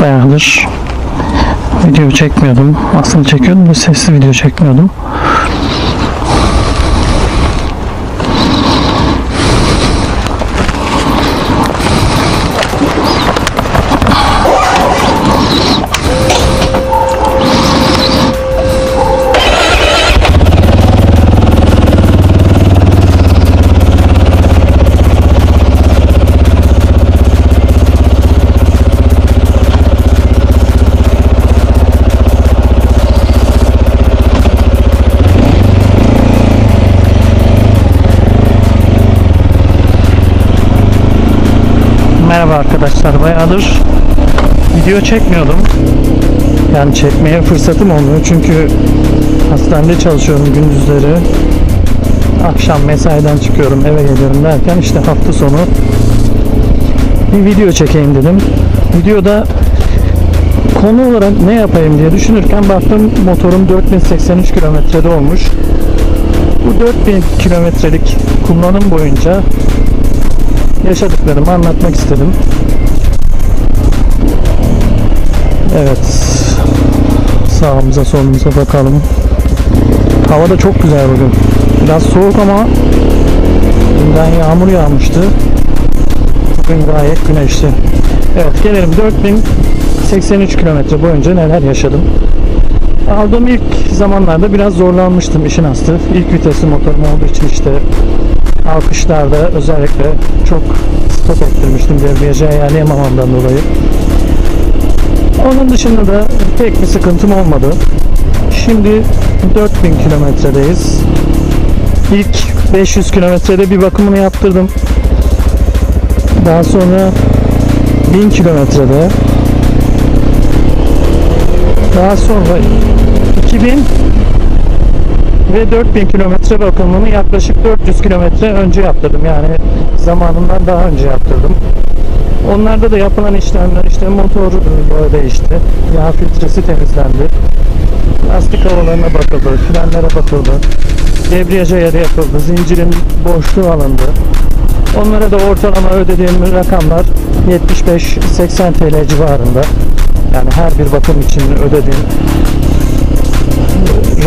bayağıdır video çekmiyordum. Aslında çekiyordum da sesli video çekmiyordum. Merhaba arkadaşlar, bayağıdır video çekmiyordum. Yani çekmeye fırsatım olmuyor çünkü hastanede çalışıyorum gündüzleri. Akşam mesaiden çıkıyorum, eve geliyorum derken işte hafta sonu bir video çekeyim dedim. Videoda konu olarak ne yapayım diye düşünürken baktım motorum 4083 kilometrede olmuş. Bu 4000 kilometrelik kullanım boyunca yaşadıklarımı anlatmak istedim. Evet, sağımıza solumuza bakalım. Hava da çok güzel bugün. Biraz soğuk ama dünden yağmur yağmıştı. Bugün gayet güneşli. Evet, gelelim 4083 kilometre boyunca neler yaşadım. Aldığım ilk zamanlarda biraz zorlanmıştım işin aslı. İlk vitesli motorum olduğu için işte alkışlarda özellikle çok stop ettirmiştim debriyaja ayarlayamamamdan dolayı. Onun dışında da pek bir sıkıntım olmadı. Şimdi 4000 kilometredeyiz. İlk 500 kilometrede bir bakımını yaptırdım. Daha sonra 1000 kilometrede. Daha sonra 2000 ve 4000 kilometre bakımını yaklaşık 400 kilometre önce yaptırdım. Yani zamanından daha önce yaptırdım. Onlarda da yapılan işlemler işte motor yağı değişti, yağ filtresi temizlendi, lastik havalarına bakıldı, frenlere bakıldı, debriyaja yeri yapıldı, zincirin boşluğu alındı. Onlara da ortalama ödediğim rakamlar 75-80 TL civarında. Yani her bir bakım için ödediğim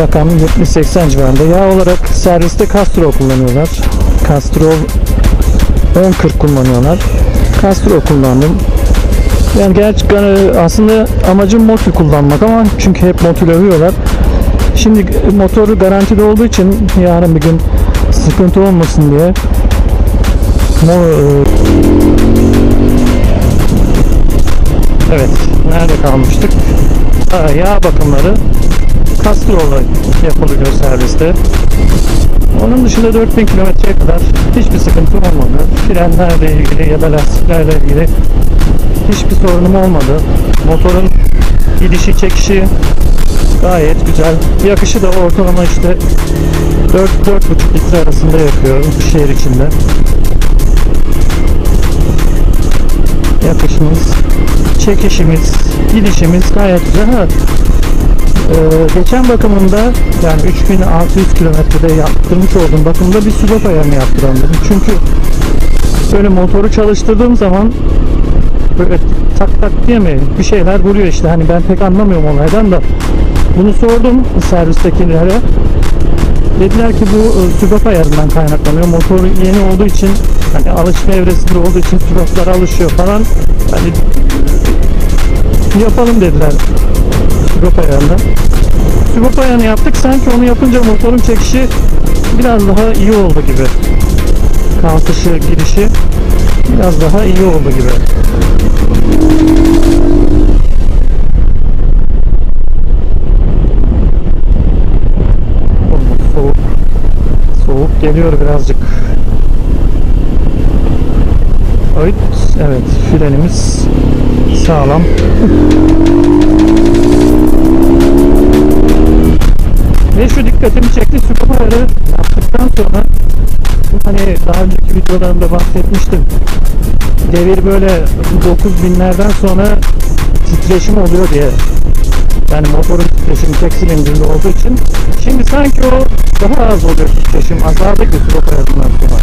rakam 70-80 civarında. Yağ olarak serviste Castrol kullanıyorlar. Castrol 1040 kullanıyorlar. Castrol kullandım. Yani gerçekten aslında amacım Motul kullanmak ama çünkü hep Motul övüyorlar. Şimdi motoru garantide olduğu için yarın bir gün sıkıntı olmasın diye evet, nerede kalmıştık? Yağ bakımları Castrol'la yapılıyor serviste. Onun dışında 4000 kilometreye kadar hiçbir sıkıntım olmadı. Frenlerle ilgili ya da lastiklerle ilgili hiçbir sorunum olmadı. Motorun gidişi çekişi gayet güzel. Yakışı da ortalama işte 4-4,5 litre arasında yakıyor şehir içinde. Yakışımız, çekişimiz, gidişimiz gayet güzel. Geçen bakımında yani 3600 kilometrede yaptırmış olduğum bakımda bir stop ayarını yaptıran dedim. Çünkü böyle motoru çalıştırdığım zaman böyle tak tak diye mi bir şeyler vuruyor işte, hani ben pek anlamıyorum olaydan da. Bunu sordum servistekilere. Dediler ki bu stop ayarından kaynaklanıyor. Motor yeni olduğu için, hani alışma evresinde olduğu için stoplara alışıyor falan. Hani yapalım dediler. Stop ayarını yaptık. Sanki onu yapınca motorun çekişi biraz daha iyi oldu gibi. Kalkışı, girişi biraz daha iyi oldu gibi. Soğuk. Soğuk geliyor birazcık. Evet, evet, frenimiz sağlam. Ve şu dikkatimi çekti, stop ayarı yaptıktan sonra, hani daha önceki videolarımda bahsetmiştim, devir böyle 9000'lerden sonra titreşim oluyor diye, yani motorun titreşimi tek silindirli olduğu için, şimdi sanki o daha az oluyor, titreşim azaldı ki stop ayarından sonra.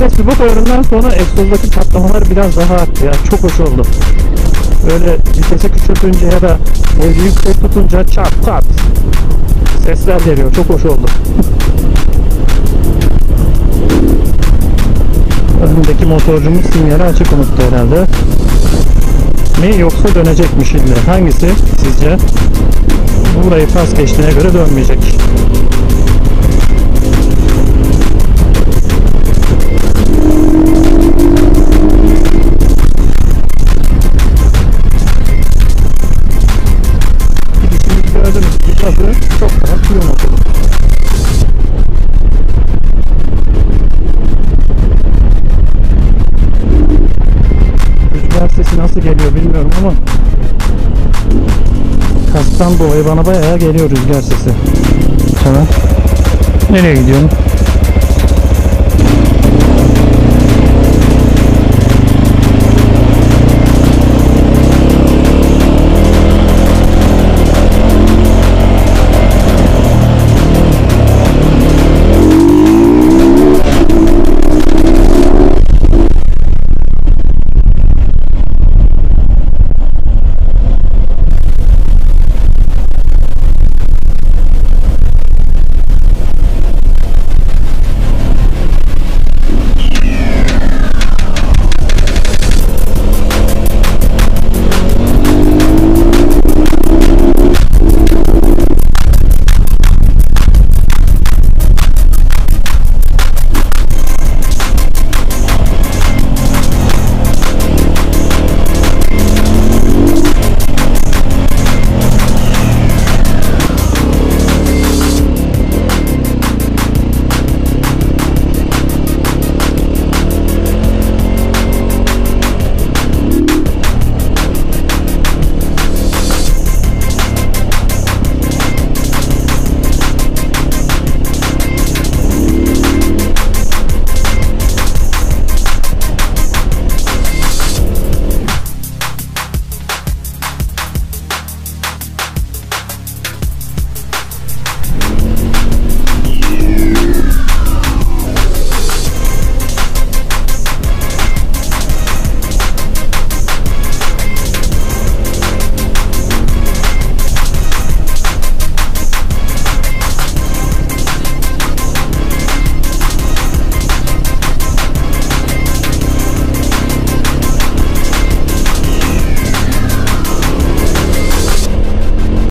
Vitesi bu koyundan sonra egzozdaki patlamalar biraz daha arttı ya, çok hoş oldu. Böyle vitesi küçültünce ya da boyu yüksek tutunca çat pat sesler geliyor, çok hoş oldu. Önündeki motorcumuz sinyali açık unuttu herhalde. Mi yoksa dönecekmiş şimdi? Hangisi sizce? Burayı pas geçtiğine göre dönmeyecek. Gidişini gördünüz. Gidişini çok rahat bir yol okudum. Rüzgar sesi nasıl geliyor bilmiyorum ama kastan bu olayı bana bayağı geliyor rüzgar sesi. Sana nereye gidiyorum?